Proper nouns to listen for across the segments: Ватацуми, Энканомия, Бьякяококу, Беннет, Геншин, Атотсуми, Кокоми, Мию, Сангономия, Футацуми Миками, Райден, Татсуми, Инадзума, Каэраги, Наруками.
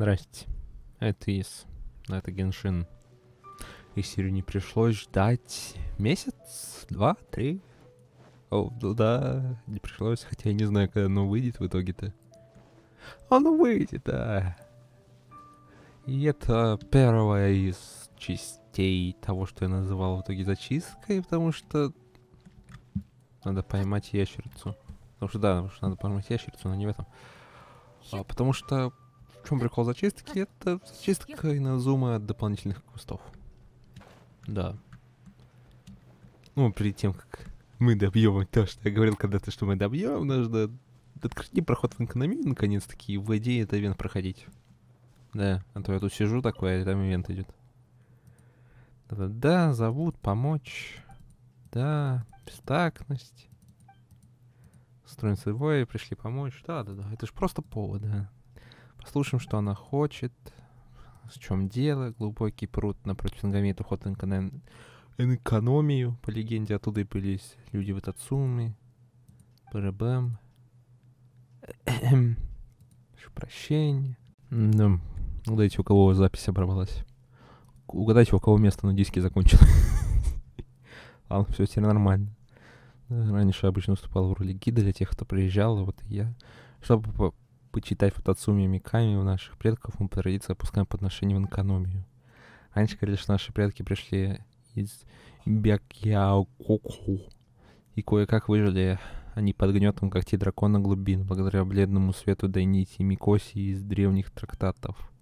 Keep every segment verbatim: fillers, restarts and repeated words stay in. Здрасте. Это Ис. Это Геншин. Исирю не пришлось ждать месяц, два, три. О, да, не пришлось, хотя я не знаю, когда оно выйдет в итоге-то. Оно выйдет, да. И это первая из частей того, что я называл в итоге зачисткой, потому что надо поймать ящерицу. Потому что да, потому что надо поймать ящерицу, но не в этом. А, потому что в чем прикол зачистки? Это зачистка Инадзума от дополнительных кустов. Да. Ну, перед тем, как мы добьем то, что я говорил когда-то, что мы добьем, нужно открыть проход в Энканомию, наконец-таки, и в идее это ивент проходить. Да, а то я тут сижу такой, а там ивент идет. Да-да-да, зовут, помочь. Да, бестактность. Строим свой, пришли помочь. Да-да-да, это же просто повод, да. Послушаем, что она хочет. В чем дело? Глубокий пруд напротив Сангономии, это вход на Энканомию. По легенде, оттуда и пылись люди в Атотсуми. Парабэм. Прощение. Да. Угадайте, у кого запись оборвалась. Угадайте, у кого место на диске закончилось. Ладно, все теперь нормально. Раньше обычно выступал в роли гида для тех, кто приезжал, вот и я. Чтобы по почитать Футацуми Миками у наших предков, мы по традиции опускаем подношение в Энканомию. Раньше говорили, что наши предки пришли из Бьякяококу и кое-как выжили они под гнетом когтей дракона глубин, благодаря бледному свету Дайнити Микоси из древних трактатов.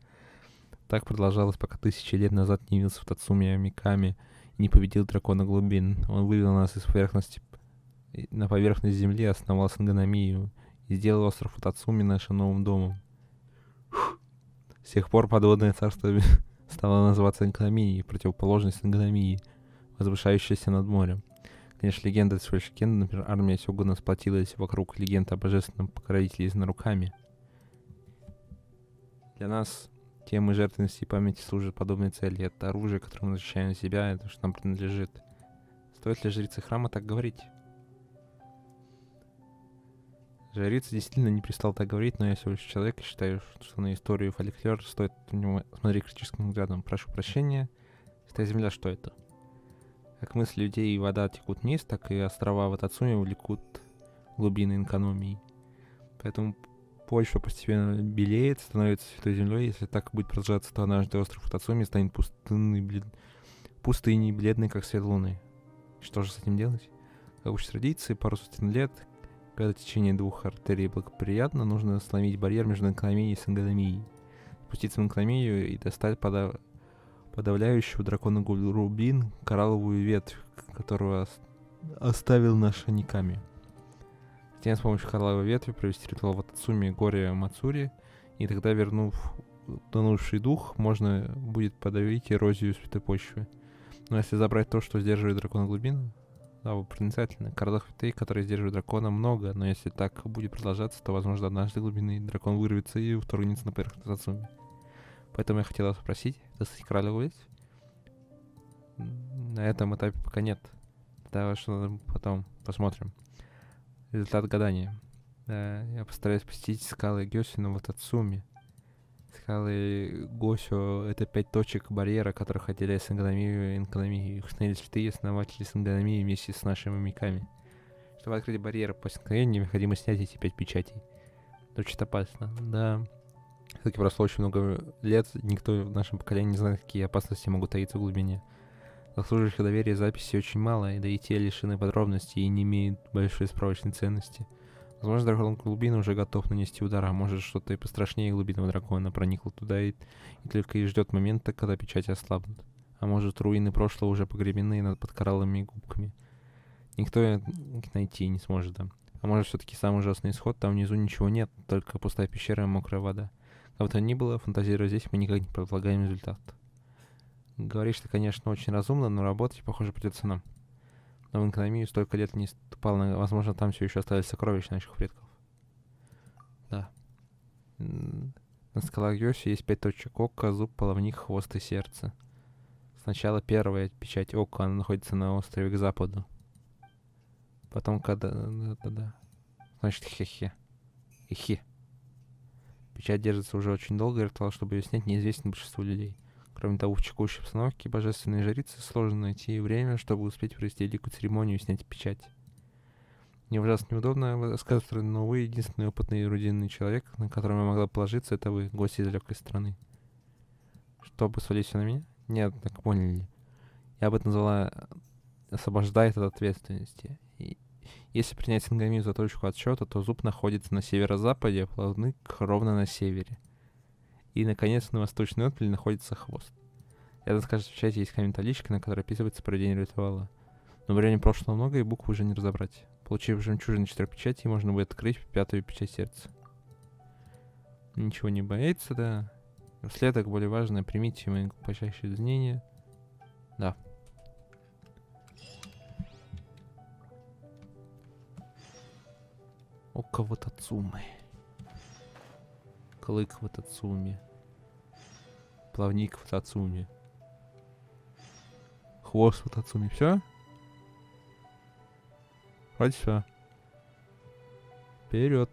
Так продолжалось, пока тысячи лет назад не явился Футацуми Миками и не победил дракона глубин. Он вывел нас из поверхности на поверхность земли, основал Сангономию и сделал остров Ватацуми нашим новым домом. Фух. С тех пор подводное царство стало называться Энканомией, противоположность Сангономии, возвышающаяся над морем. Конечно, легенда — это всего лишь легенда, например, армия Сёгуна сплотилась вокруг легенды о божественном покровителе из Наруками. Для нас темы жертвенности и памяти служат подобной цели. Это оружие, которым мы защищаем себя, это что нам принадлежит. Стоит ли жрецы храма так говорить? Жрица действительно не перестал так говорить, но я всего лишь человек и считаю, что на историю фольклор стоит на него смотреть критическим взглядом. Прошу прощения, Святая Земля, что это? Как мысли людей и вода текут вниз, так и острова Ватацуми увлекут глубины Энканомии. Поэтому почва постепенно белеет, становится Святой Землей. Если так будет продолжаться, то однажды остров Ватацуми станет пустынной, блед... пустыней, бледной, как свет луны. Что же с этим делать? Как уж традиции, пару сотен лет... Когда в течение двух артерий благоприятно, нужно сломить барьер между Энканомией и Сангономией, спуститься в Энканомию и достать подав... подавляющего дракона Рубин, коралловую ветвь, которую ос... оставил наш Никами. Затем с помощью коралловой ветви провести ритуал Ватацуми, горе Мацури, и тогда, вернув тонувший дух, можно будет подавить эрозию святой почвы. Но если забрать то, что сдерживает дракона глубин, да, вы проницательны. Коралловых ветвей, которые сдерживают дракона, много, но если так будет продолжаться, то, возможно, однажды глубины дракон вырвется и вторгнется на поверхность Татсуми. Поэтому я хотел вас спросить, достать коралловую ветвь? На этом этапе пока нет. Давай что-то потом посмотрим. Результат гадания. Да, я постараюсь посетить скалы Гёсю на Ватацуми. Скалы Госю — это пять точек барьера, которых отделяет Сангономию и Энканомию. Их установили святые основатели Сангономии вместе с нашими миками. Чтобы открыть барьеры по Сангономии, необходимо снять эти пять печатей. Это очень опасно. Да. Все-таки прошло очень много лет, никто в нашем поколении не знает, какие опасности могут таиться в глубине. Заслуживающих доверия записи очень мало, и да и те лишены подробностей и не имеют большой справочной ценности. Возможно, дракон глубины уже готов нанести удар, а может что-то и пострашнее глубинного дракона проникло туда и, и только и ждет момента, когда печати ослабнут. А может, руины прошлого уже погребены над под кораллами и губками. Никто их найти не сможет, да. А может, все-таки самый ужасный исход, там внизу ничего нет, только пустая пещера и мокрая вода. Как бы то ни было, фантазируя здесь, мы никак не предполагаем результат. Говоришь ты, конечно, очень разумно, но работать, похоже, придется нам. Но в Энканомию столько лет не ступал, на... возможно, там все еще остались сокровища наших предков. Да. На скалах Гёсю есть пять точек: ока, зуб, половник, хвост и сердце. Сначала первая печать ока, она находится на острове к западу. Потом когда... Да-да-да. Значит, хе-хе. Хе-хе. Печать держится уже очень долго, и ритуал, чтобы ее снять, неизвестен большинству людей. Кроме того, в чекущей обстановке божественной жрицы сложно найти время, чтобы успеть провести великую церемонию и снять печать. Мне ужасно неудобно, сказано, но вы единственный опытный и эрудированный человек, на которого я могла положиться, это вы, гость из далекой страны. Чтобы свалить все на меня? Нет, так поняли. Я бы это назвала «освобождает от ответственности». И если принять Сангономию за точку отсчета, то зуб находится на северо-западе, а плавник ровно на севере. И, наконец, на восточной отмели находится хвост. Рядом, скажет, в чате есть комментарийчик, на который описывается проведение ритуала. Но времени прошло много, и буквы уже не разобрать. Получив жемчужину четырех печатей, можно будет открыть пятую печать сердца. Ничего не боится, да. Вследок, более важное, примите мои глубочайшие извинения. Да. Око Ватацуми. Клык Ватацуми. Плавник Ватацуми. Хвост Ватацуми. Все? Вроде все. Вперед.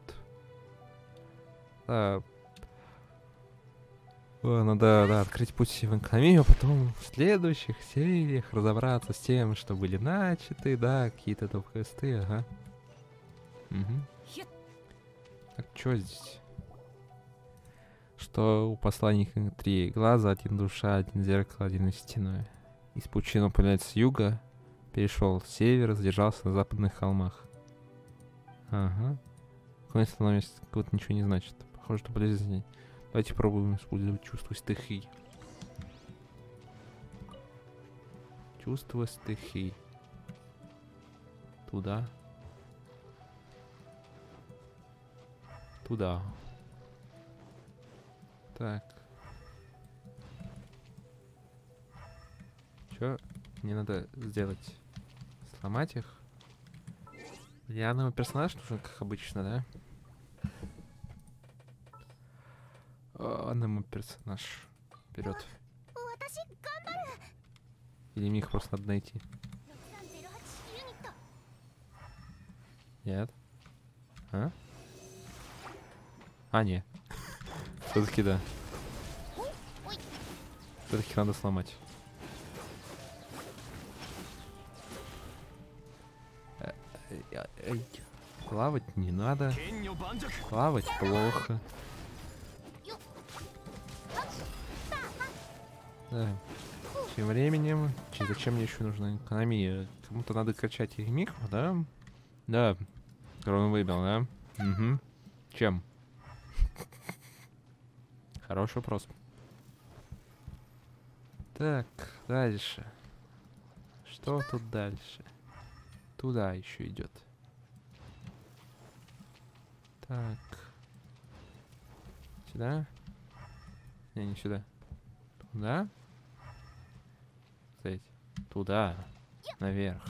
А... О, надо, да, открыть путь в Энканомию, а потом в следующих сериях разобраться с тем, что были начаты, да, какие-то топ-квесты, ага. Угу. Так, что здесь? Что у посланника три глаза, один душа, один зеркало, один из стеной. Из пучины появляется с юга, перешел с севера, задержался на западных холмах. Ага. Конец становится, вот ничего не значит. Похоже, что полезно. Давайте пробуем использовать чувство стихий. Чувство стихий. Туда. Туда. Так. Чё мне надо сделать? Сломать их? Для нового персонажа нужен, как обычно, да? О, новый персонаж. Вперед. Или мне их просто надо найти? Нет. А? А, нет. Все-таки да. Все-таки надо сломать. Плавать не надо. Плавать плохо. Да. Тем временем, зачем мне еще нужна Энканомия? Кому-то надо качать их микро, да? Да. Корон выбил, да? Угу. Чем? Хороший вопрос. Так, дальше. Что тут дальше? Туда еще идет. Так. Сюда? Не, не сюда. Туда? Кстати, туда. Наверх.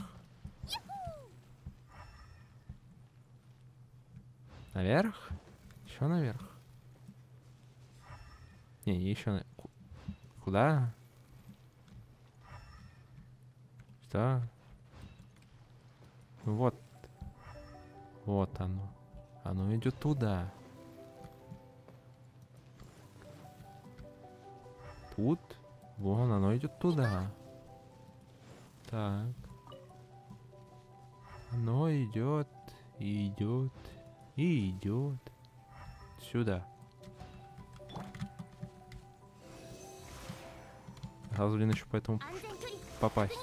Наверх? Еще наверх? Не, еще на... Куда? Что? Вот. Вот оно. Оно идет туда. Тут. Вон оно идет туда. Так. Оно идет, и идет, и идет. Сюда. Сразу, блин, еще поэтому попасть.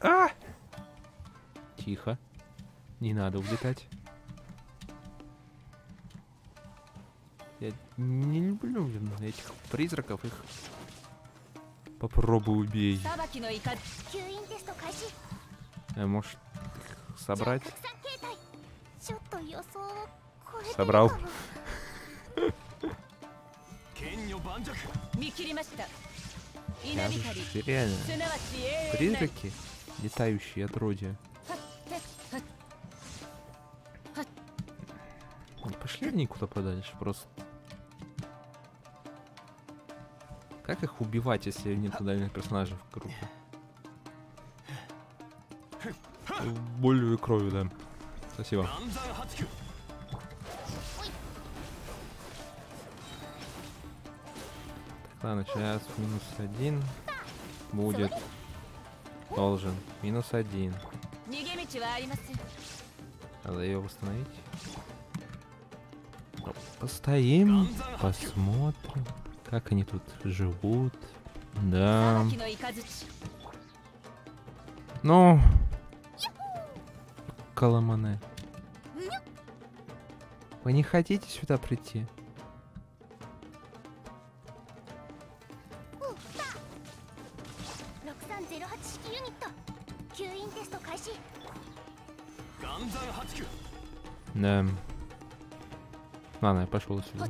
А! Тихо. Не надо улетать. Я не люблю, блин, этих призраков. Их попробуй убей. А может их собрать? Собрал. Реально. Призраки, летающие отродья. Не пошли они куда подальше, просто. Как их убивать, если нет туда персонажей в группе? болью и кровью, да. Спасибо. Ладно, сейчас минус один будет. Должен. Минус один. Надо ее восстановить. Постоим, посмотрим, как они тут живут. Да. Ну. Коломане. Вы не хотите сюда прийти? Да. Ладно, я пошел сюда.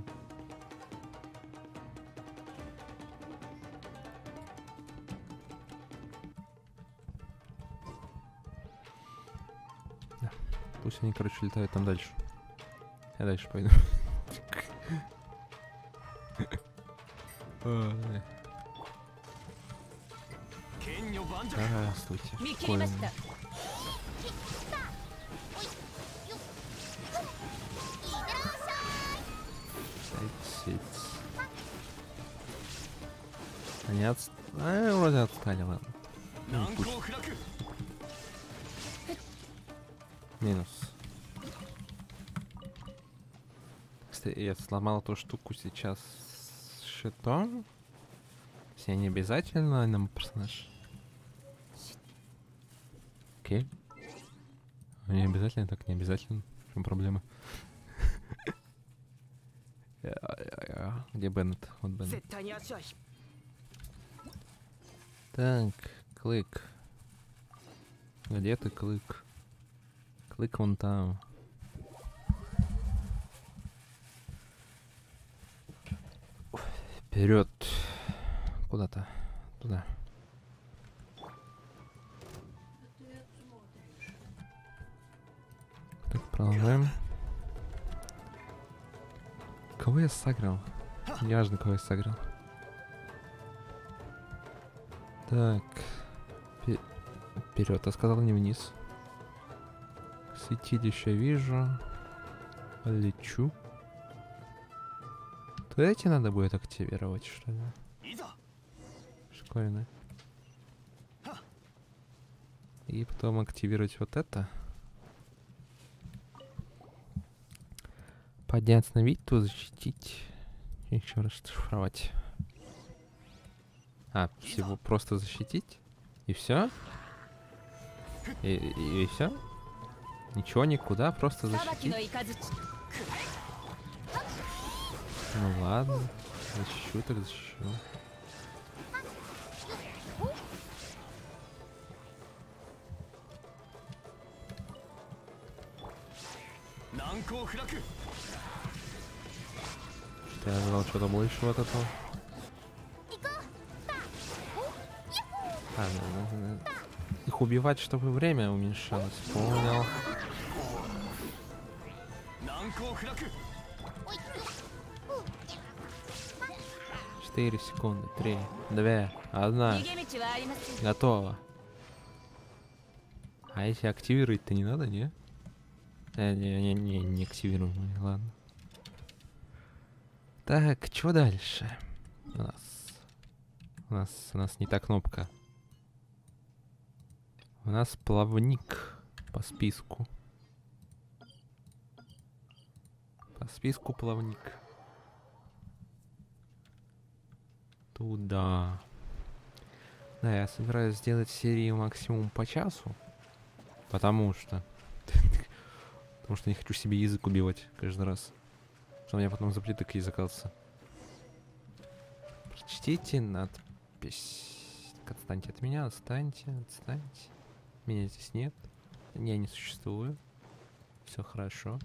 Да. Пусть они, короче, летают там дальше. Я дальше пойду. Здравствуйте. Они отст... а, вроде отстали, ладно. Ну, минус. Кстати, я сломал эту штуку сейчас с щитом. Все не обязательно нам персонаж. Окей. Не обязательно, так не обязательно. В чем проблема? Где Беннет? Вот Беннет. Так, Клык. Где ты, Клык? Клык вон там. Вперед. Куда-то. Туда. Так, продолжаем. Кого я сыграл? Неважно, кого я сыграл. Так, вперед, я сказал не вниз. Светить еще вижу. Лечу. То эти надо будет активировать, что ли? Школьные. И потом активировать вот это. Поднять, остановить, то защитить. Еще раз шифровать. А, всего просто защитить? И все? И, и, и все? Ничего, никуда, просто защитить. Ну ладно, защищу, так защищу. Что-то я ожидал что-то большего от этого. А, ну, их убивать, чтобы время уменьшалось. Понял. Четыре секунды, три, две, одна. Готово. А если активировать-то не надо, не? Э, не, не, не, не активируем, ладно. Так, что дальше? У нас, у нас, у нас не та кнопка. У нас плавник по списку. По списку плавник. Туда. Да, я собираюсь сделать серию максимум по часу. Потому что... Потому что не хочу себе язык убивать каждый раз. Что у меня потом заплиток языкался. Прочтите надпись. Отстаньте от меня, отстаньте, отстаньте. Меня здесь нет. Я не существую. Все хорошо.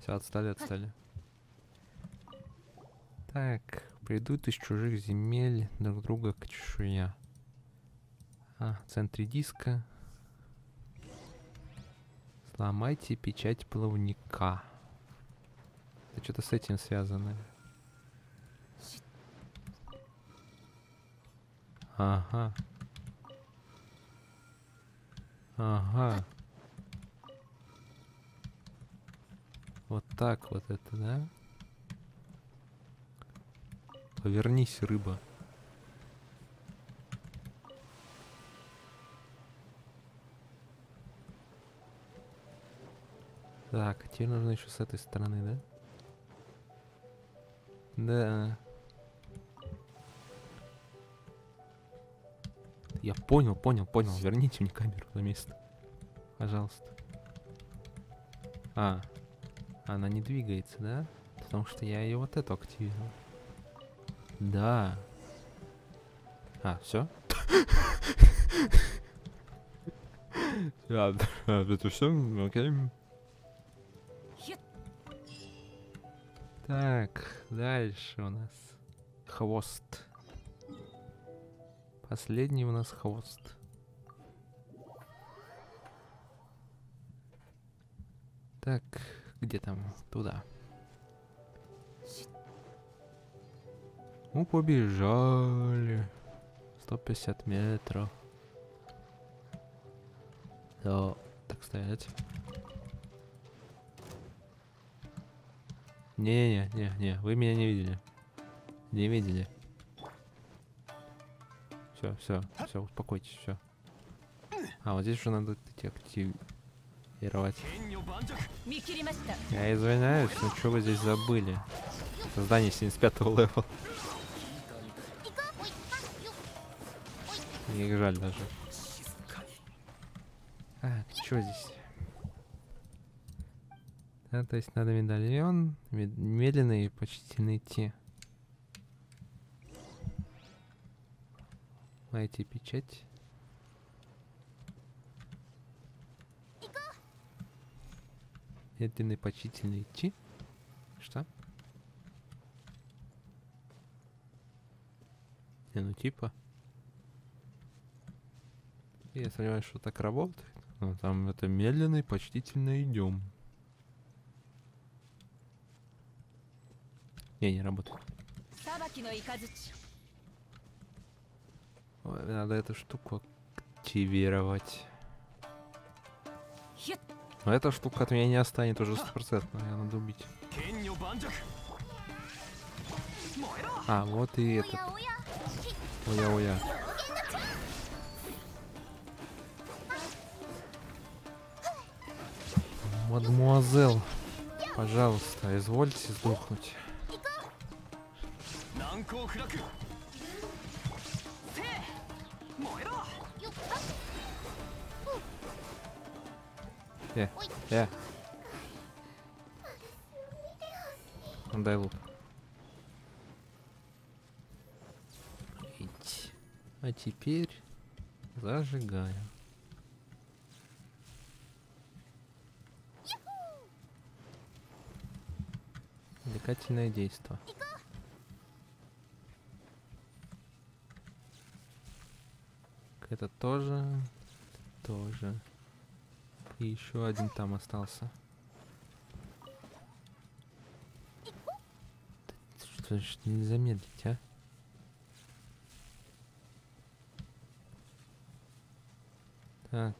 Все, отстали, отстали. Так, придут из чужих земель друг друга к чешуя. А, в центре диска. Сломайте печать плавника. Это что-то с этим связано. Ага. Ага. Вот так вот это, да? Повернись, рыба. Так, тебе нужно еще с этой стороны, да? Да. Я понял, понял, понял. Верните мне камеру на место. Пожалуйста. А, она не двигается, да? Потому что я ее вот эту активировал. Да. А, все? Это все? Окей. Так, дальше у нас хвост. Последний у нас хвост. Так, где там? Туда. Ну, побежали. сто пятьдесят метров. Да, так стоять. Не-не-не-не, вы меня не видели. Не видели. Все, все, все, успокойтесь, все. А, вот здесь уже надо активировать. Я извиняюсь, но что вы здесь забыли? Создание семьдесят пятого левела. Мне их жаль даже. А, что здесь? Да, то есть надо медальон, медленно и почтительно идти. Найти печать. Медленно и почтительно идти. Что? Не, ну типа. Я сомневаюсь, что так работает. Но там это медленно и почтительно идем. Не, не работает. Ой, надо эту штуку активировать. Но эта штука от меня не останется уже сто процентов. Ее надо убить. А, вот и этот. Оя-оя. Мадмуазель, пожалуйста, извольте сдохнуть. Э, э. Дай лук. А теперь зажигаю. Увлекательное действие. Это тоже, тоже. И еще один там остался. Что ж не замедлить, а? Так.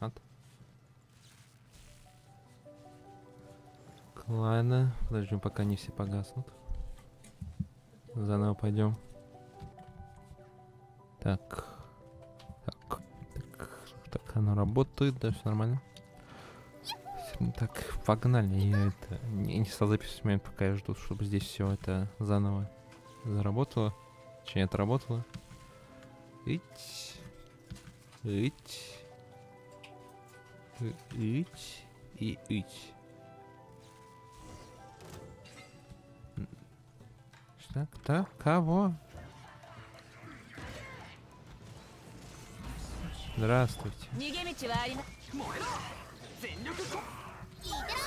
Вот. Ладно, подождем, пока не все погаснут. Заново пойдем. Так. Так. Так. Так, оно работает, да, все нормально. Так, погнали. Я это не, не стал записывать момент, пока я жду, чтобы здесь все это заново заработало. Точнее, отработало. Ить. Ить. Ить. И ить. Так, так, кого? Здравствуйте.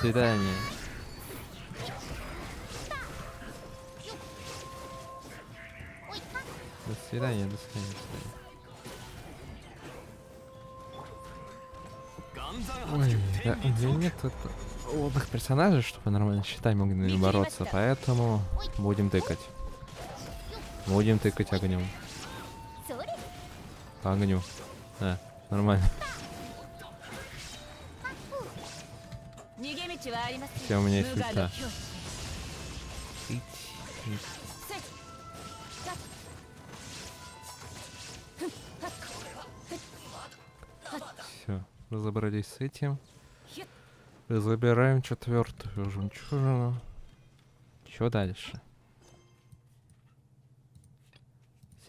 Свидание. До свидания, до свидания, до свидания. Ой, да, у меня нет отдых персонажей, чтобы нормально с щитами могли бороться, поэтому будем тыкать. Будем тыкать огнем. По огню. Да, нормально. Все, у меня есть листа. Все, разобрались с этим. Забираем четвертую жемчужину. Что дальше?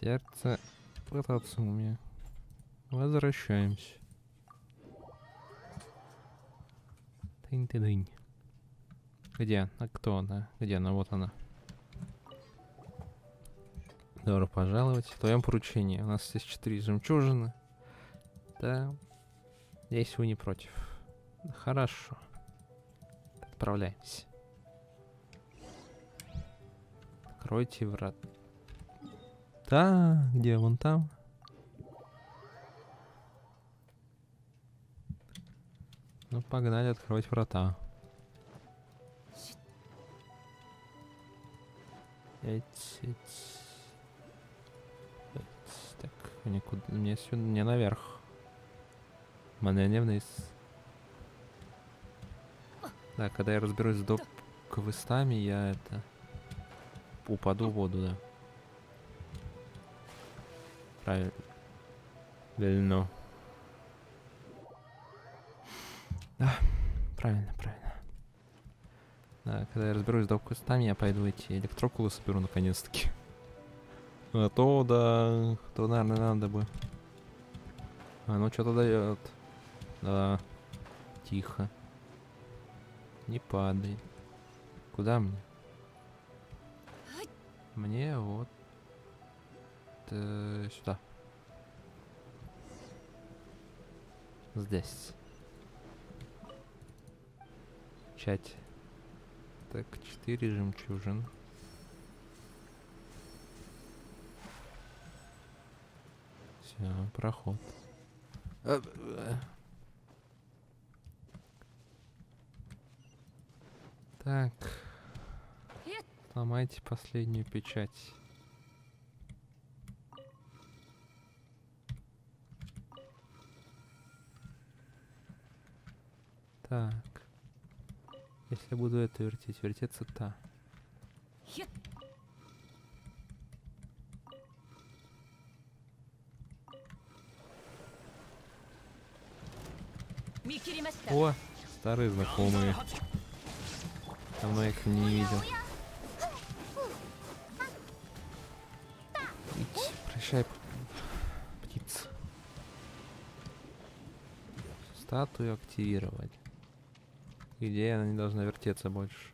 Сердце Ватацуми. Возвращаемся. Тынь-ты-дынь. Где? А кто она? Где она? Вот она. Добро пожаловать. В твоем поручении. У нас здесь четыре жемчужины. Да. Если вы не против. Хорошо. Отправляемся. Откройте врат. Да, где вон там? Ну, погнали открывать врата. Эть, эть. Эть. Так, никуда. Мне сюда. Мне наверх. Мне не вниз. Да, когда я разберусь с док-квестами, я это... упаду в воду, да. Правильно. Дельно. Да, правильно, правильно. Да, когда я разберусь с док-квестами, я пойду эти электрокулы соберу наконец-таки. А то, да, то, наверное, надо бы. А, ну что-то дает. Да, тихо. Не падай. Куда мне? Мне вот э, сюда. Здесь. Чать. Так, четыре жемчужин. Все, проход. Так, сломайте последнюю печать. Так, если буду это вертеть, вертеться та. О, старые знакомые. Давно их не видел. Ить, прощай, птица. Статую активировать. Где она не должна вертеться больше?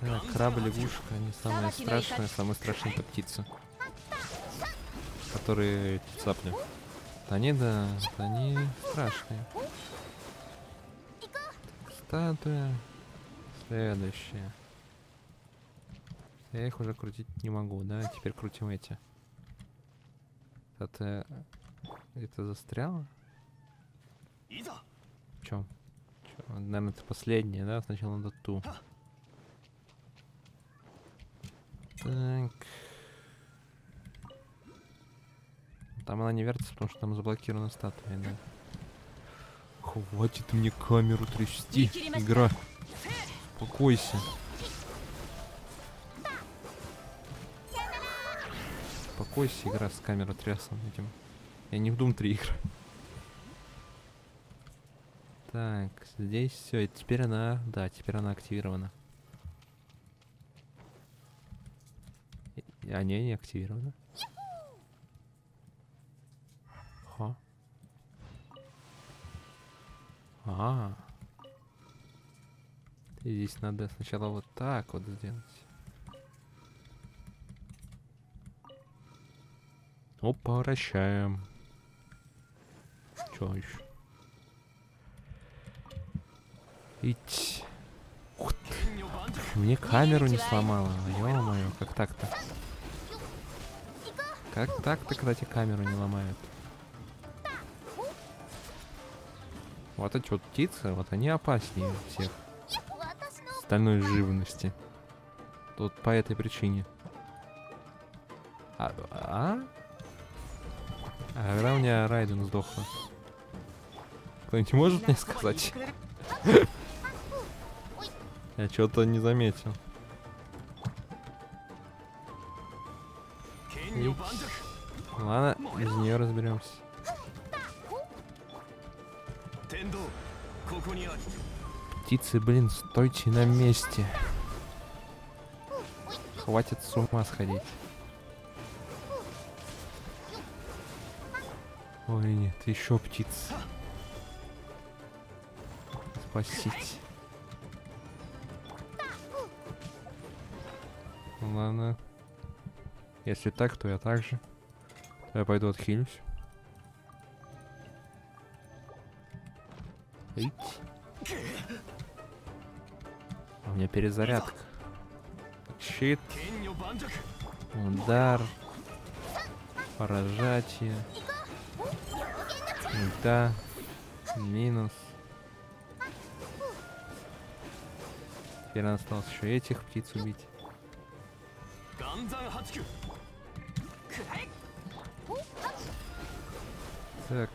Так, краб-лягушка, они самые страшные, самые страшные это птицы. Которые цапли. Они, да, они страшные. Статуя. Следующая. Я их уже крутить не могу, да? Теперь крутим эти. Это... Это застряло? В чем? Наверное, это последняя, да? Сначала надо ту. Так. Там она не вертится, потому что там заблокирована статуя, да. Хватит мне камеру трясти, игра. Успокойся. Успокойся, игра с камерой трясом этим. Я не в Дум три играю. Так, здесь все. Теперь она... Да, теперь она активирована. А не, не активирована. Ха. А. И здесь надо сначала вот так вот сделать. Опа, вращаем. Чё еще? Ить. Ух ты. Мне камеру не сломала. Ё-моё, как так-то? Как так-то, когда тебе камеру не ломают? Вот эти вот птицы, вот они опаснее всех остальной живности. Тут по этой причине. А? А? А когда у меня Райден сдохла? Кто-нибудь может мне сказать? Я что-то не заметил. Ладно, без нее разберемся. Птицы, блин, стойте на месте. Хватит с ума сходить. Ой, нет, еще птиц. Спасите. Ладно. Если так, то я так же. Я пойду отхилюсь. Ить. У меня перезарядка. Щит. Удар. Поражатие. Да. Минус. Теперь нам осталось еще этих птиц убить. Так.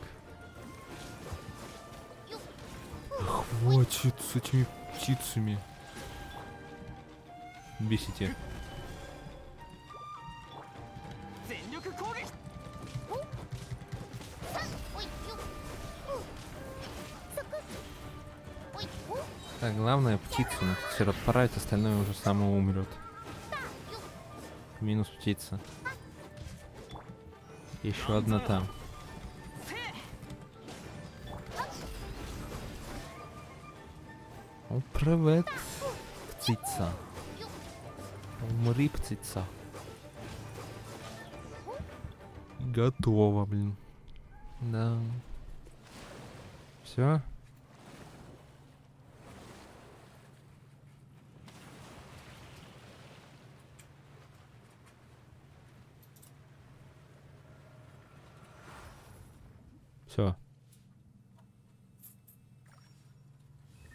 Хватит с этими птицами. Бесите. Так, главное птицу надо отправить, остальное уже само умрет. Минус птица. Еще одна там. Привет, птица. Умри, птица. Готово, блин. Да. Все. Все.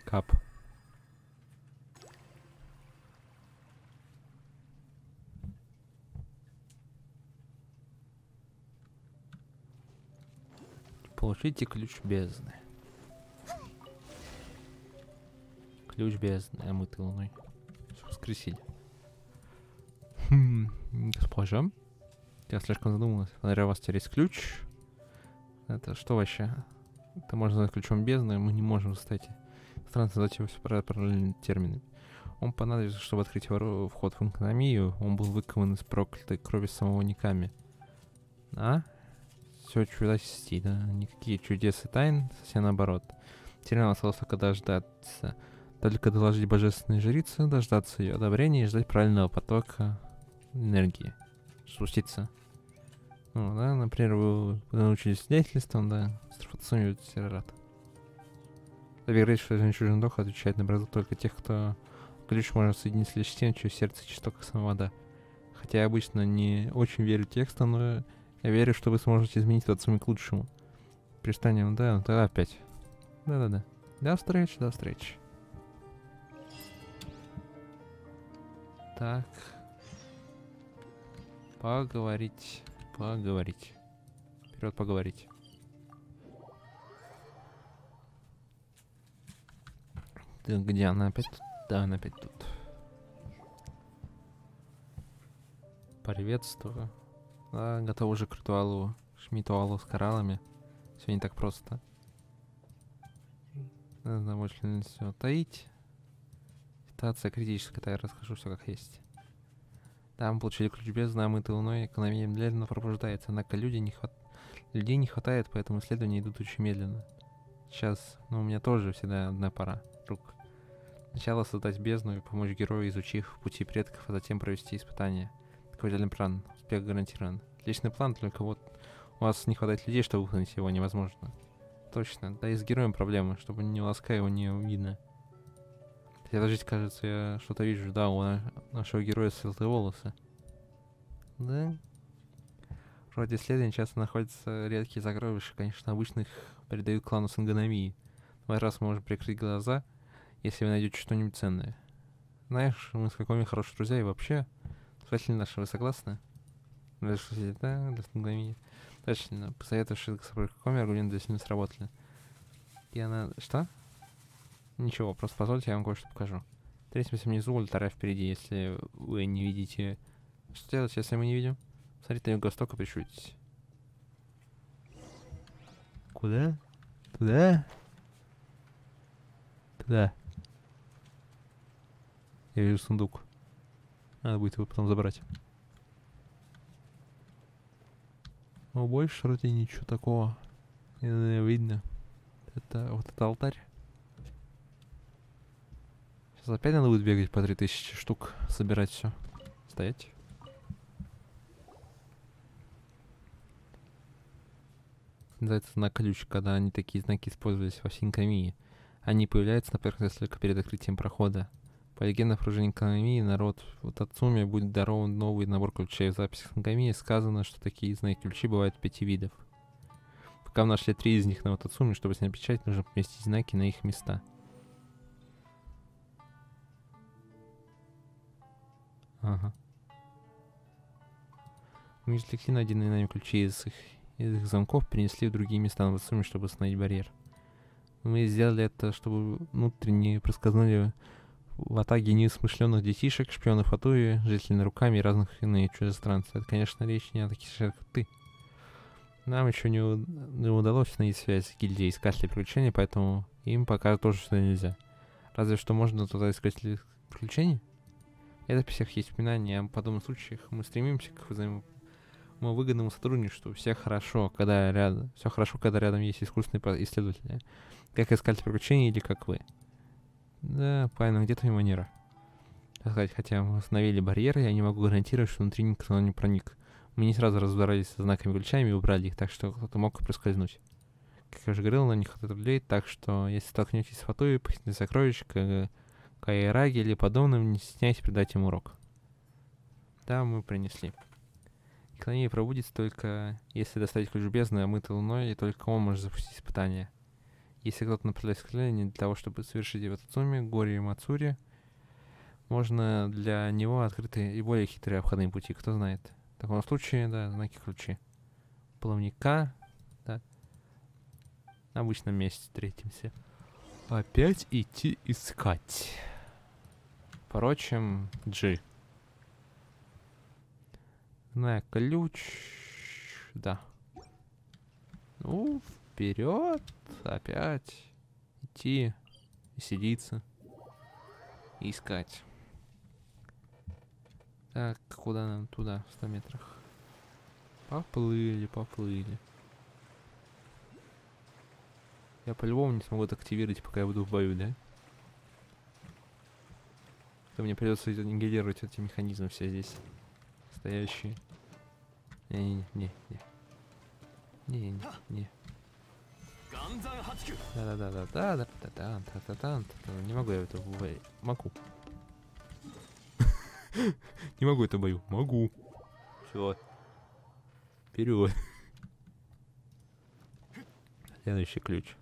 Кап. Получите ключ бездны. Ключ бездны, а мы ты луной. Воскресили. Хм, госпожа. Я слишком задумалась. Смотря у вас теперь есть ключ. Это что вообще? Это можно назвать ключом бездны, мы не можем, кстати. Странно назвать его все параллельными терминами. Он понадобится, чтобы открыть вору, вход в Энканомию. Он был выкован из проклятой крови самого Никами. А? Все чудо сети, да, никакие чудес и тайн, совсем наоборот. Теперь нам осталось только дождаться. Только доложить божественной жрице, дождаться ее одобрения и ждать правильного потока энергии. Спуститься. Ну да, например, вы научились свидетельством, да, с Фатуи и Террорат. Доверить, что жемчужина духа отвечает на бразду только тех, кто ключ можно соединить с лишь тем, чье сердце чисток и сама вода. Хотя я обычно не очень верю тексту, но... Я верю, что вы сможете изменить Татсуми к лучшему. Пристанем, да, ну тогда опять. Да-да-да. До встречи, до встречи. Так. Поговорить, поговорить. Вперед поговорить. Да, где она опять тут? Да, она опять тут. Приветствую. Да, готов уже к ритуалу Шмитуалу с кораллами. Все не так просто. Надо замышленность все таить. Ситуация критическая, тогда я расскажу все как есть. Там получили ключ без намытой луной, экономия медленно пробуждается, однако людей не, хват... людей не хватает, поэтому исследования идут очень медленно. Сейчас, ну у меня тоже всегда одна пара рук. Сначала создать бездну и помочь герою, изучив пути предков, а затем провести испытания. Такой идеальный план. Успех гарантирован. Отличный план, только вот у вас не хватает людей, чтобы выполнить его невозможно. Точно, да и с героем проблемы, чтобы не лаская его не видно. Я даже, кажется, я что-то вижу, да, у нашего героя светлые волосы. Да? Вроде исследований часто находятся редкие сокровища, конечно, обычных передают клану Сангономии. На этот раз мы можем прикрыть глаза, если вы найдете что-нибудь ценное. Знаешь, мы с Кокоми хорошие друзья и вообще... Спасибо, наши, вы согласны? для Сангономии. Точно, посоветовавшись с собой Кокоми, аргументы здесь не сработали. И она... Что? Ничего, просто позвольте, я вам кое-что покажу. Трясемся внизу, ультара впереди, если вы не видите... Что делать, если мы не видим? Смотрите на юго-восток и прищуритесь. Куда? Туда? Туда. Я вижу сундук. Надо будет его потом забрать. Но больше вроде ничего такого не видно. Это вот это алтарь. Сейчас опять надо будет бегать по три тысячи штук, собирать все. Стоять. Называется знак ключ, когда они такие знаки использовались во всей Энканомии. Они появляются, например, несколько перед открытием прохода. По легендам про Энканомии, народ Ватацуми будет дарован новый набор ключей. В записях Энканомии сказано, что такие знаки ключи бывают пяти видов. Пока мы нашли три из них на Ватацуми, чтобы снять печать, нужно поместить знаки на их места. Ага. Мы извлекли найденные нами ключи из их... из их замков, перенесли в другие места на Ватацуми, чтобы установить барьер. Мы сделали это, чтобы внутренне проскользнули в атаке неусмышленных детишек, шпионов Фатуи, жителей Наруками и разных иных чужестранцев. Это, конечно, речь не о таких как ты. Нам еще не, уд не удалось найти связь с гильдией искателей приключений, поэтому им пока тоже сюда нельзя. Разве что можно туда искать приключений? В этой записях есть упоминания о подобных случаях. Мы стремимся к взаимодействию. Мы выгодному сотрудничеству. Все хорошо, когда рядом. Все хорошо, когда рядом есть искусственные исследователи. Как искатель приключений или как вы. Да, правильно, где-то мимо нера. Так сказать, хотя мы установили барьеры, я не могу гарантировать, что внутри никто не проник. Мы не сразу разобрались со знаками ключами и убрали их, так что кто-то мог проскользнуть. Как я уже говорил, на них хватает людей, так что если столкнетесь с Фатуи, похитите сокровищ, Каэраги или подобным, не стесняйтесь придать им урок. Да, мы принесли. Энканомия пробудется только если доставить ключ бездны, омытой луной, и только он может запустить испытание. Если кто-то направляется к Энканомии для того, чтобы совершить Ватацуми, Горе и Мацури, можно для него открыты и более хитрые обходные пути, кто знает. В таком случае, да, знаки ключи. Плавника, да. На обычном месте встретимся. Опять идти искать. Впрочем, G. Знаю, ключ. Да. Ну, вперед. Опять. Идти. И сидиться. И искать. Так, куда нам? Туда, в ста метрах. Поплыли, поплыли. Я по-любому не смогу это активировать, пока я буду в бою, да? То мне придется нивелировать эти механизмы все здесь. Стоящие. Не-не-не-не. Да-да-да-да-да-да-да-да-да-да-да. Не могу я это бою. Могу. Не могу это бою. Могу. Все. Вперед. Следующий ключ.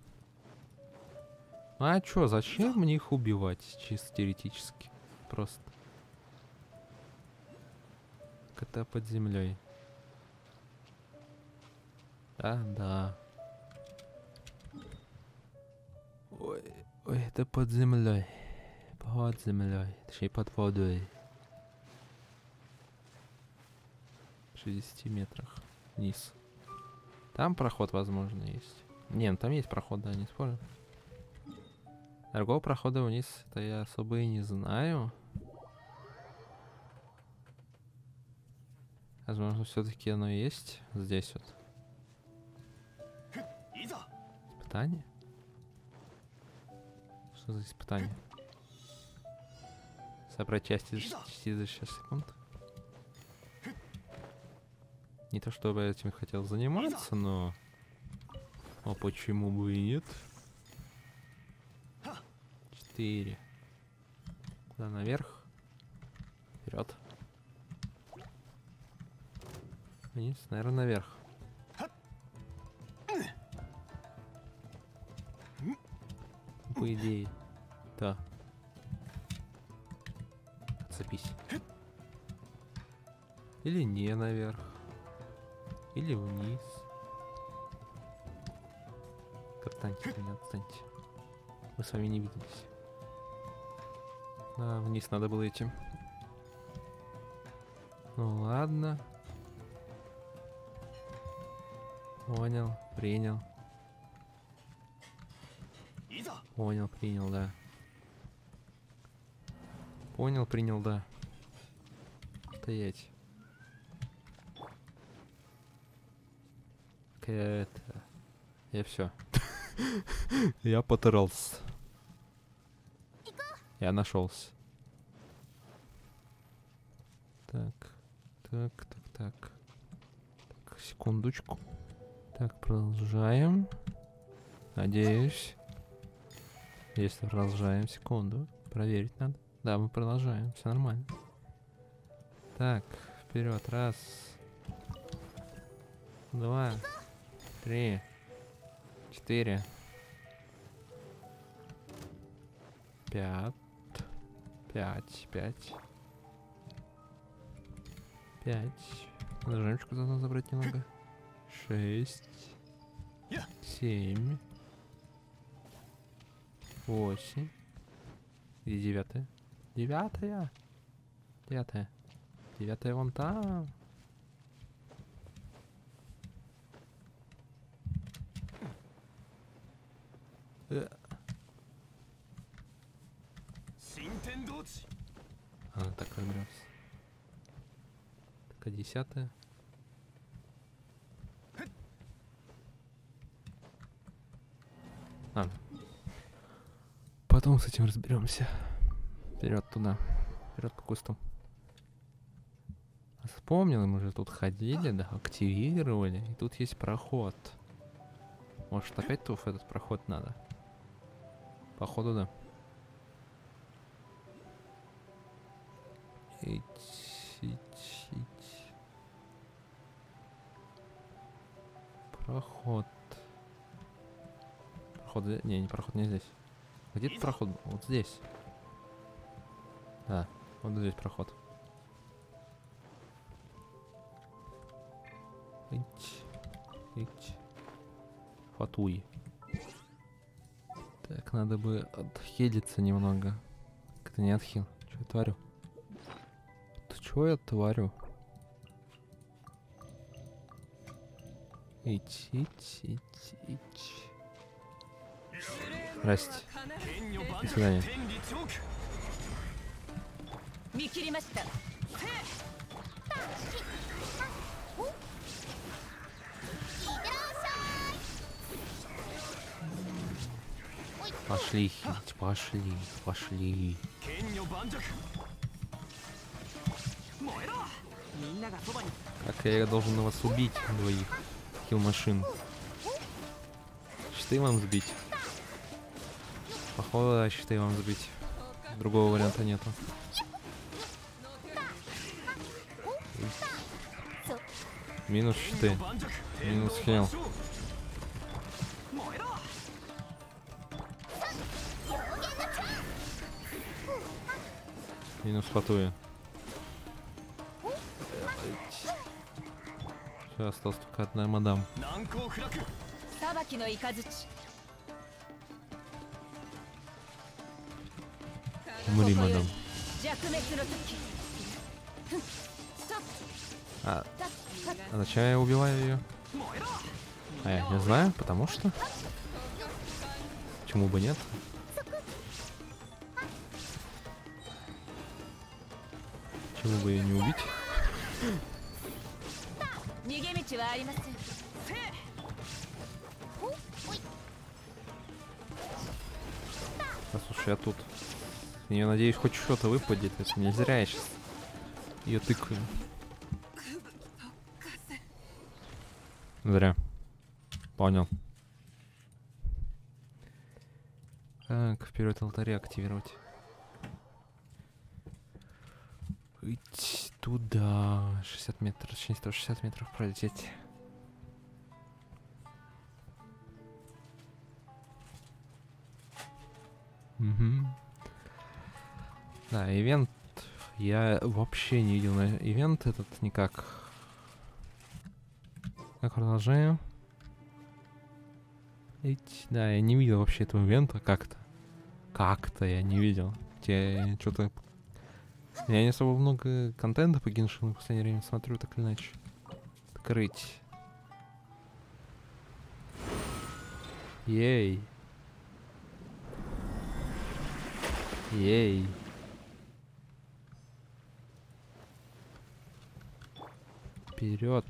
А чё, зачем мне их убивать? Чисто теоретически. Просто. Кота под землей. А, да. Ой, ой, это под землей. Под землей. Точнее, под водой. В шестидесяти метрах. Вниз. Там проход, возможно, есть. Не, ну там есть проход, да, не спорю. Другого прохода вниз, это я особо и не знаю. Возможно, все-таки оно есть здесь вот. Испытание? Что за испытание? Собрать части за шесть секунд. Не то чтобы я этим хотел заниматься, но... А почему бы и нет? четыре. Куда наверх? Вперед. Вниз, наверное, наверх. По идее. Да. Отцепись. Или не наверх. Или вниз. Отстаньте от меня, отстаньте. Мы с вами не виделись. Да, вниз надо было идти. Ну ладно. Понял, принял. Понял, принял, да. Понял, принял, да. Стоять. Это... Я все. Я потырался. Я нашелся. Так, так, так, так. Так, секундочку. Так, продолжаем. Надеюсь. Если продолжаем, секунду. Проверить надо. Да, мы продолжаем. Все нормально. Так, вперед. Раз. Два. Три. Четыре. Пять. Пять. Пять. Пять. Надо жемчуг заодно забрать немного. Шесть. Семь. Восемь. И девятая. Девятая. Девятая. Девятая вон там. А, так разберёмся. Так, а десятая. А. Потом с этим разберемся. Вперед туда. Вперед по кустам. Вспомнил, мы же тут ходили, да, активировали. И тут есть проход. Может опять туф этот проход надо? Походу, да. Ить, ить, ить. Проход. Проход... Не, не проход, не здесь. Где-то проход? Вот здесь. Да, вот здесь проход. Ить, ить. Фатуи. Так, надо бы отхилиться немного. Как-то не отхил. Чё я творю? Чё я творю? Ить, ить, ить, ить. Здрасте. До свидания. Пошли, хить, пошли, пошли. Как я должен вас убить, двоих килл-машин? Щиты вам сбить? Походу, да, щиты вам сбить. Другого варианта нету. Минус щиты. Минус хил. Минус Фатуи. Все, осталось только одна мадам. Умри, мадам. А, а зачем я убиваю ее? А я не знаю, потому что... Почему бы нет? Почему бы ее не убить? А слушай, я тут. Я надеюсь, хоть что-то выпадет, если не зря я сейчас ее тыкаю. Зря. Понял. Так, вперед алтаря активировать. Идти туда. шестьдесят метров, точнее сто шестьдесят метров пролететь. Угу. Да, ивент. Я вообще не видел на ивент этот никак. Как продолжаем? Эть, да, я не видел вообще этого ивента как-то. Как-то я не видел. Я что-то... Я не особо много контента по Геншину в последнее время смотрю, так или иначе. Открыть. Ей. Ей. Вперед.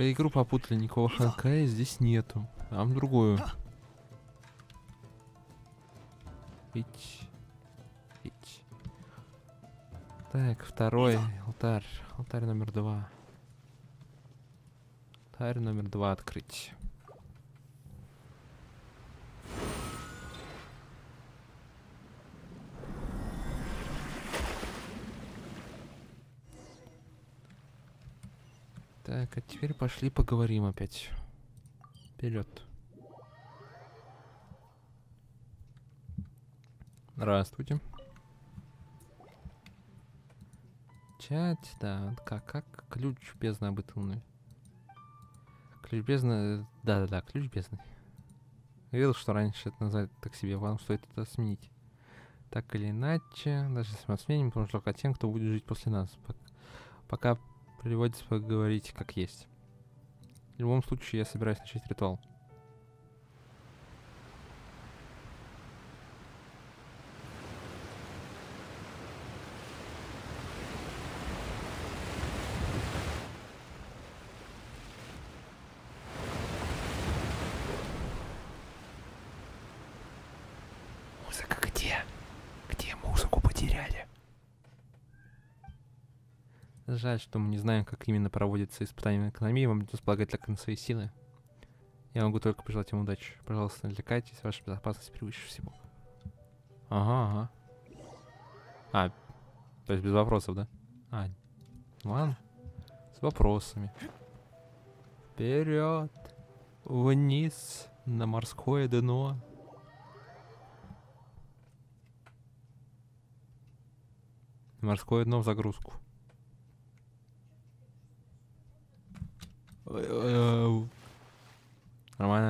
Игру попутали, никакого ханкая здесь нету. Там другую. Ить. Ить. Так, второй алтарь. Алтарь номер два. Алтарь номер два открыть. Так, а теперь пошли поговорим опять. Вперед. Здравствуйте. Чат, да, как, как ключ бездны обытыльный. Ключ бездны, да-да-да, ключ бездны. Я видел, что раньше это назвали так себе, вам стоит это сменить. Так или иначе, даже если мы сменим, потому что только тем, кто будет жить после нас. Пока... Приводится поговорить как есть. В любом случае, я собираюсь начать ритуал. Музыка где? Где музыку потеряли? Жаль, что мы не знаем, как именно проводится испытание на Энканомии, вам придется полагать на свои силы. Я могу только пожелать вам удачи. Пожалуйста, не отвлекайтесь, ваша безопасность превыше всего. Ага, ага. А, то есть без вопросов, да? А, ладно. С вопросами. Вперед, вниз, на морское дно. Морское дно в загрузку. Нормально,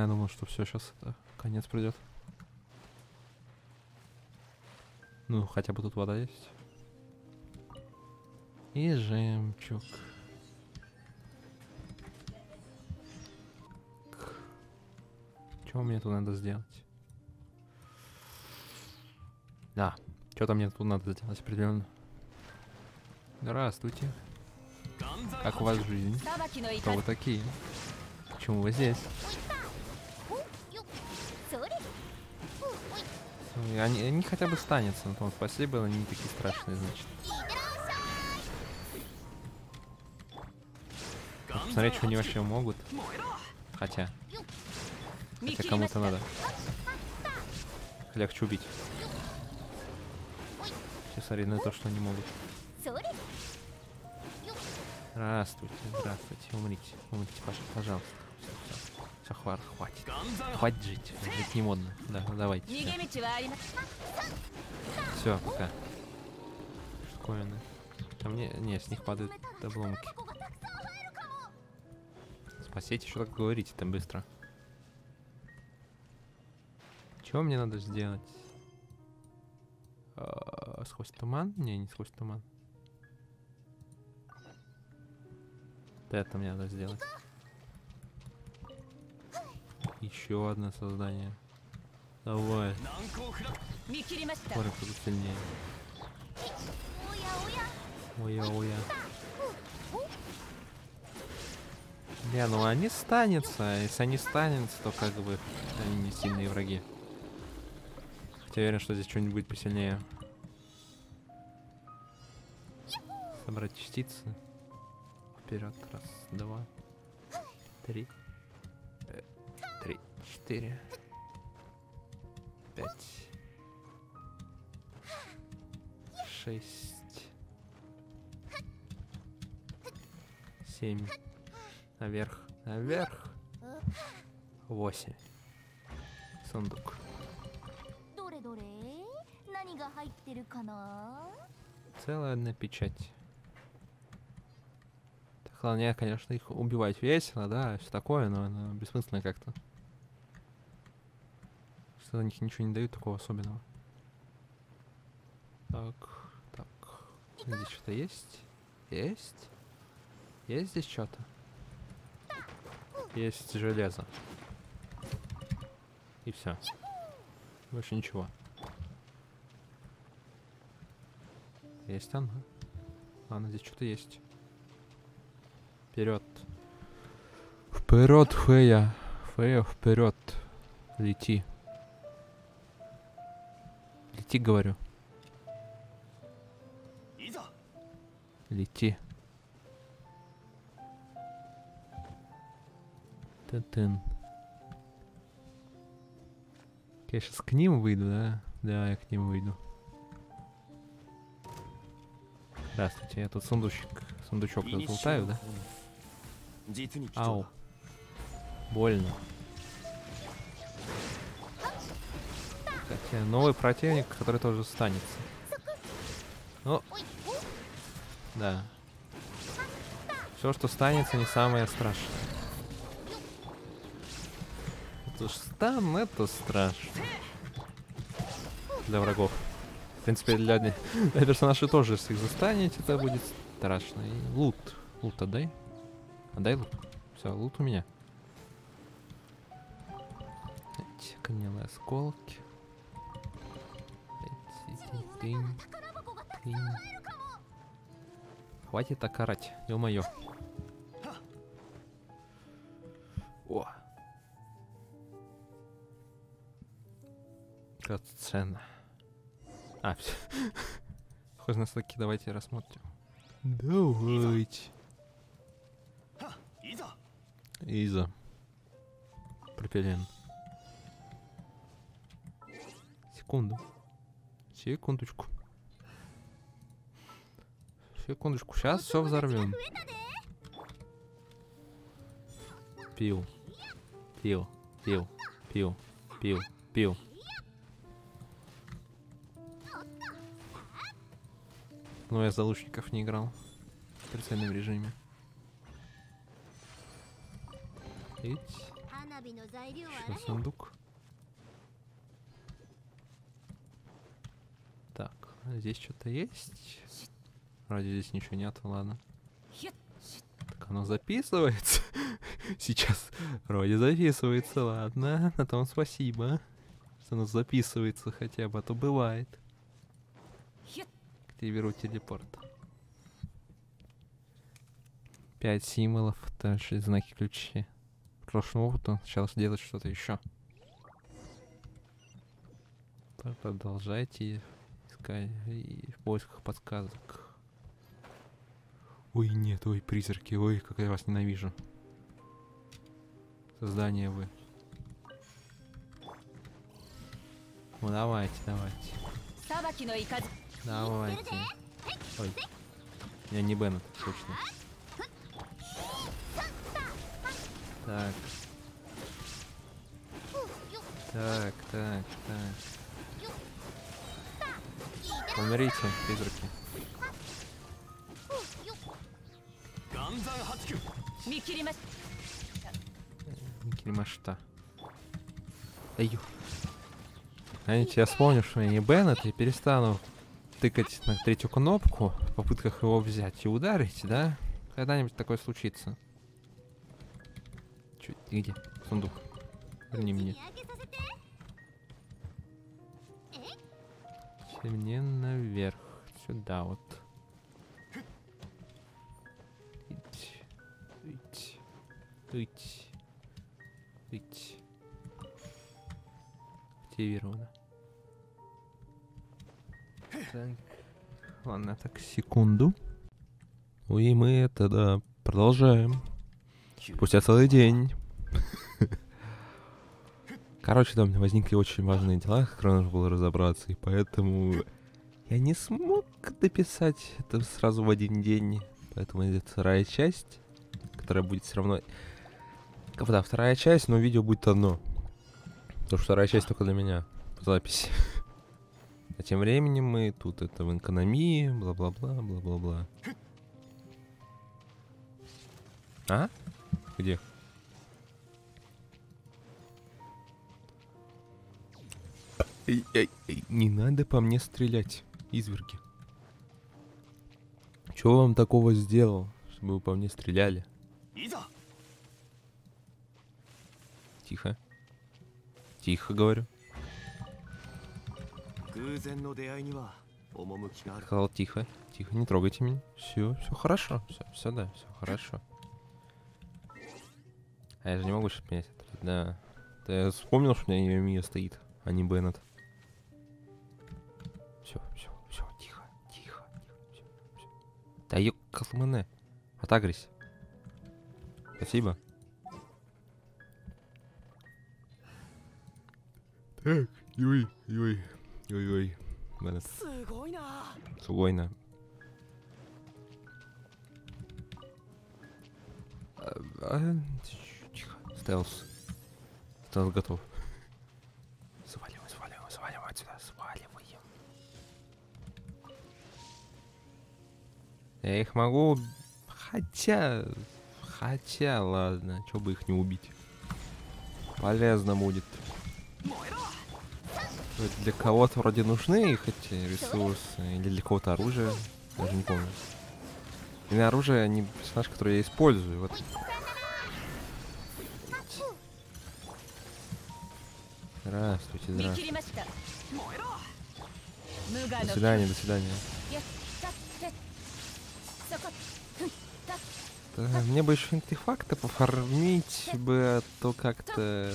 я думал, что все, сейчас это конец придет. Ну, хотя бы тут вода есть. И жемчуг. Чего мне тут надо сделать? Да, что-то мне тут надо сделать определенно. Здравствуйте. Как у вас жизнь? Кто вы такие? Почему вы здесь? Они, они хотя бы станется, но спасибо, они не такие страшные, значит. Посмотреть, что они вообще могут. Хотя. Хотя кому-то надо. Хотя хочу убить. Все, смотри, на то, что они могут. Здравствуйте, здравствуйте, умрите, умрите, пожалуйста. Все, все, хватит, хватит. Хватит жить, жить не модно. Да, давайте. Все, все пока. Штуковины. А мне, не, с них падают обломки. Спасите, что так говорите, там быстро. Чего мне надо сделать? А, сквозь туман? Не, не сквозь туман. Это мне надо сделать. Еще одно создание. Давай. Скоро буду сильнее. Оя-оя. Не, ну они станется. Если они станется, то как бы они не сильные враги. Хотя уверен, что здесь что-нибудь будет посильнее. Собрать частицы. Вперед, раз, два, три, э, три, четыре, пять, шесть, семь, наверх, наверх, восемь, сундук, Целая одна печать. Хлоня, конечно, их убивать весело, да, все такое, но оно бессмысленно как-то. Что-то на них ничего не дают такого особенного. Так, так. Здесь что-то есть? Есть? Есть здесь что-то? Есть железо. И все. Больше ничего. Есть она. Ладно, здесь что-то есть. Вперед. Вперед, Фея. Фея, вперед. Лети. Лети, говорю. Лети. Тын. Я сейчас к ним выйду, да? Да, я к ним выйду. Здравствуйте, я тут сундучок, сундучок разлутаю, да? Ау. Больно. Кстати, новый противник, который тоже станется. Ну. Да. Все, что станется, не самое страшное. То, что там, это страшно. Для врагов. В принципе, для, для персонажей тоже, если их застанете, это будет страшно. И лут. Лут отдай. Отдай лут. Все, лут у меня. Эти каменные осколки. Хватит так орать, ё-моё. О! Катсцена. А, все. Хоть на слаки, давайте рассмотрим. Давайте. Иза. Пропилен. Секунду. Секундочку. Секундочку. Сейчас все взорвем. Пил. Пил. Пил. Пил. Пил. Пил. Но я за лучников не играл в прицельном режиме. Ить. Еще сундук. Так, здесь что-то есть. Вроде здесь ничего нет, ладно. Так, оно записывается. Сейчас. Вроде записывается, ладно. На том спасибо. Что оно записывается хотя бы, а то бывает. Активирую телепорт. Пять символов, дальше знаки ключи. Прошлому опыту сейчас делать что-то еще. Продолжайте искать и в поисках подсказок. Ой, нет, ой, призраки, ой, как я вас ненавижу. Создание вы. Ну давайте, давайте. Давайте. Ой. Я не Беннет, точно. Так. Так, так, так. Умрите, призраки. Микиримашта. Даю. Знаете, я вспомню, что я не Беннет, и перестану тыкать на третью кнопку в попытках его взять и ударить, да? Когда-нибудь такое случится. Чуть, где? Сундук. Верни мне. Мне наверх. Сюда вот. Ить. Ить. Ить. Ить. Активировано. Так. Ладно, так, секунду. И мы это, да, продолжаем. Спустя целый день. Короче, да, у меня возникли очень важные дела, которые нужно было разобраться, и поэтому я не смог дописать это сразу в один день. Поэтому это вторая часть, которая будет все равно... Да, вторая часть, но видео будет одно. Потому что вторая часть только для меня. Запись. А тем временем мы тут это в Энканомии, бла-бла-бла, бла-бла-бла. А? Где? Эй, эй, эй, не надо по мне стрелять, изверги. Чего вам такого сделал, чтобы вы по мне стреляли? Тихо. Тихо, говорю. Сказал тихо, тихо, не трогайте меня. Все, все хорошо, все, все, да, все хорошо. А я же не могу сейчас понять, да. Ты вспомнил, что у меня Мию стоит, а не Беннет. Все, все, все, тихо, тихо, тихо, все, все. Да ё, космоне, отагрись. Спасибо. Так, юй, юй. Ой-ой, Беннет. Сугойна. Тихо. Стелс. Стелс готов. Сваливаем, сваливаем, сваливаем отсюда, сваливаем. Я их могу... Хотя... Хотя, ладно, чё бы их не убить. Полезно будет. Для кого-то вроде нужны их эти ресурсы, или для кого-то оружие, даже не помню. Или оружие не персонаж, который я использую, вот. Здравствуйте, здравствуйте. До свидания, до свидания. Да, мне бы еще артефакты пофармить бы, а то как-то...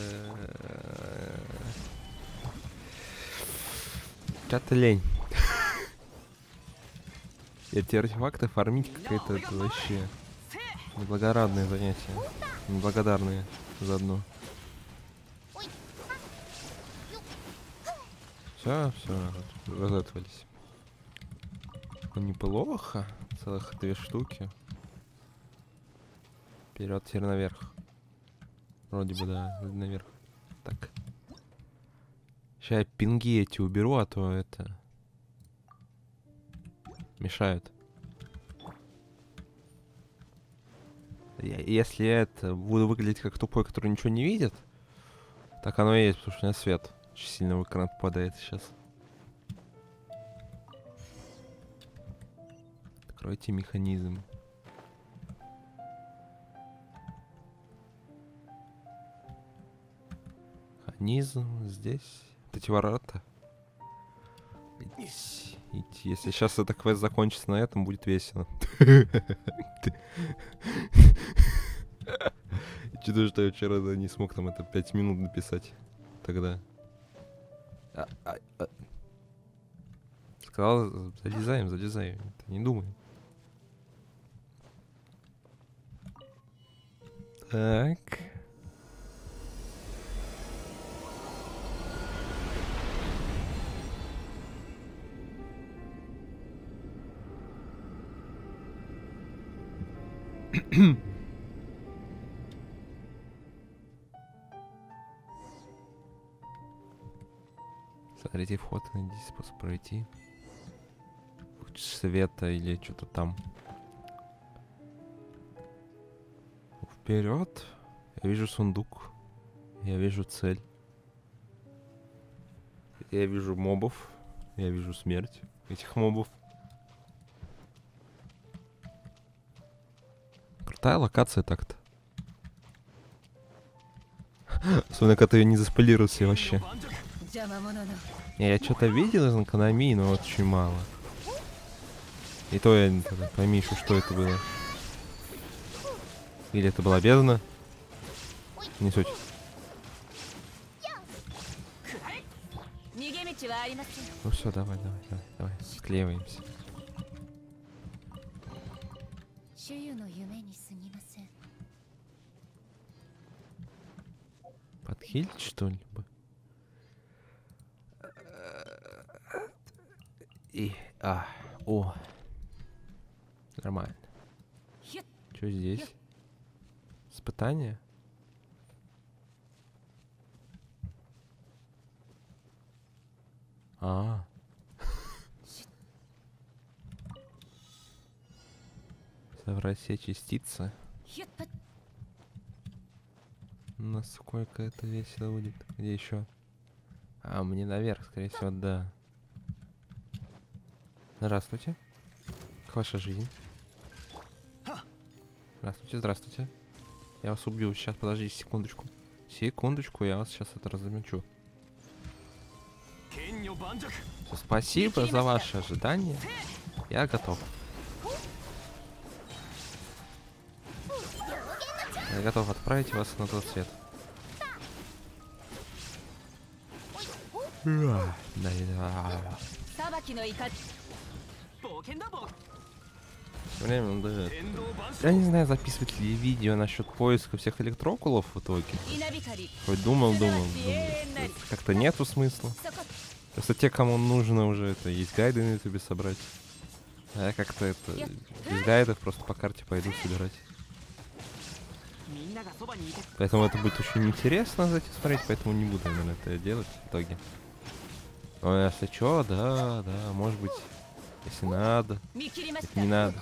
Чё-то лень. Эти артефакты фармить какая-то вообще неблагородные занятия. Неблагодарные заодно. Все, все, разотвались. Ну неплохо. Целых две штуки. Вперед, теперь наверх. Вроде бы, да, наверх. Так. Сейчас я пинги эти уберу, а то это... Мешают. Я, если я это буду выглядеть как тупой, который ничего не видит, так оно и есть, потому что у меня свет очень сильно в экран попадает сейчас. Откройте механизм. Механизм здесь. Эти ворота. Идти, идти. Если сейчас эта квест закончится на этом, будет весело. Чудо, что я вчера не смог там это пять минут написать. Тогда. Сказал, залезаем, залезаем. Не думай. Так. Смотрите вход, найди способ пройти. Луч света или что-то там. Вперед. Я вижу сундук. Я вижу цель. Я вижу мобов. Я вижу смерть этих мобов. Та локация так-то. Особенно, когда ты ее не заспойлировал себе вообще. Не, я что-то видел из Энканомии, но очень мало. И то я не пойми еще, что это было. Или это было бездна. Не суть. Ну все, давай, давай, давай, давай, склеиваемся. Подхилить что-либо? И, а, о, нормально. Что здесь? Испытание? А, Это рассея частицы. Насколько это весело будет. Где еще? А, мне наверх, скорее всего, да. Здравствуйте. Как ваша жизнь? Здравствуйте, здравствуйте. Я вас убью. Сейчас, подождите секундочку. Секундочку, я вас сейчас это размечу. Спасибо за ваши ожидания. Я готов. Я готов отправить вас на тот свет. Время даже... Я не знаю, записывать ли видео насчет поиска всех электрокулов в итоге. Хоть думал, думал, думал. Как-то нету смысла. Просто те, кому нужно уже, это есть гайды на ютубе собрать. А я как-то это... без гайдов просто по карте пойду собирать. Поэтому это будет очень интересно за этим смотреть, поэтому не буду именно это делать в итоге. Но если чё, да, да, может быть, если надо, если не надо.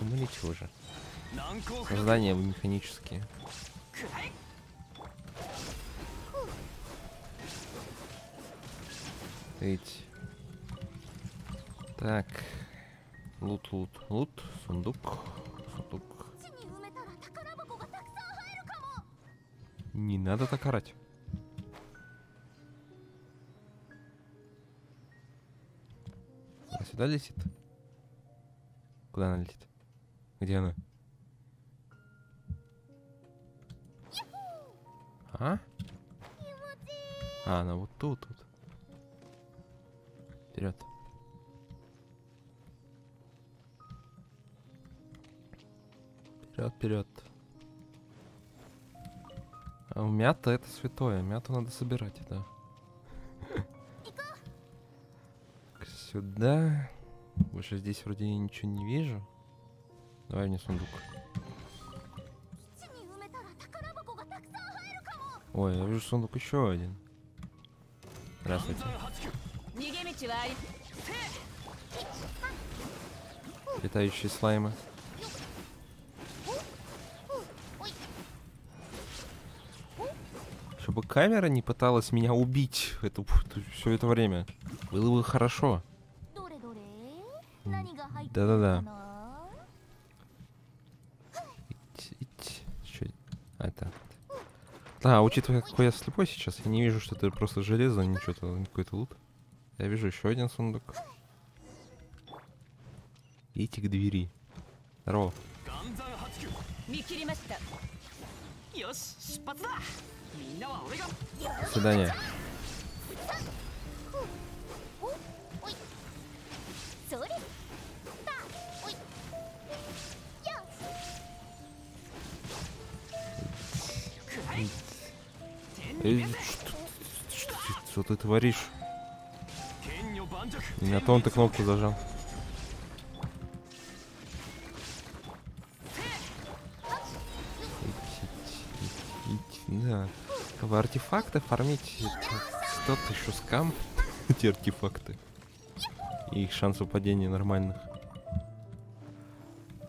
Ну ничего же. Создания механические. Ведь. Так. Лут, лут, лут, сундук, сундук. Не надо так орать. А сюда летит? Куда она летит? Где она? А? А, она вот тут, тут. Вперед. Вперед, вперед. А мята это святое. Мяту надо собирать, да. Сюда. Больше здесь вроде я ничего не вижу. Давай мне сундук. Ой, я вижу сундук еще один. Здравствуйте. Летающие слаймы. Чтобы камера не пыталась меня убить эту, все это время. Было бы хорошо. Да-да-да. А, это. Да, учитывая, какой я слепой сейчас, я не вижу, что это просто железо, ничего, какой-то лут. Я вижу еще один сундук. Идите к двери. Здорово. До свидания. Эй, что, что, что ты творишь? Не на том ты кнопку зажал. Да. Артефакты фармить что-то еще скам. Эти артефакты. И их шанс упадения нормальных.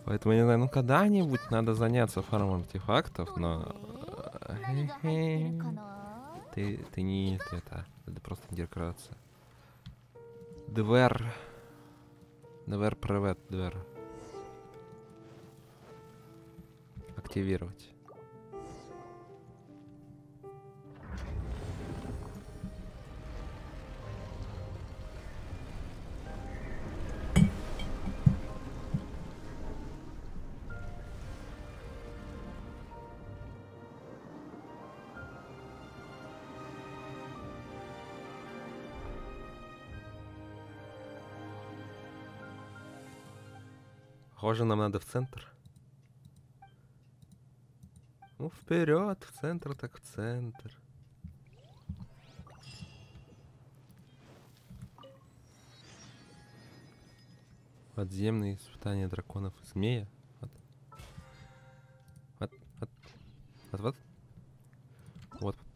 Поэтому я не знаю, ну когда-нибудь надо заняться фармом артефактов, но. Ты, ты не это. Это просто декорация. Двер. Двер привет, двер. Активировать. Похоже, нам надо в центр. Ну, вперед, в центр, так в центр. Подземные испытания драконов и змея. Вот. Вот, вот, вот, вот. Вот,